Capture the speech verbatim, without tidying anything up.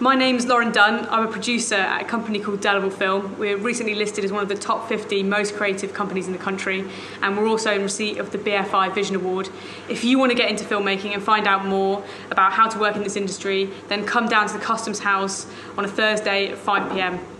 My name's Loran Dunn. I'm a producer at a company called Delaval Film. We're recently listed as one of the top fifty most creative companies in the country, and we're also in receipt of the B F I Vision Award. If you want to get into filmmaking and find out more about how to work in this industry, then come down to the Customs House on a Thursday at five p m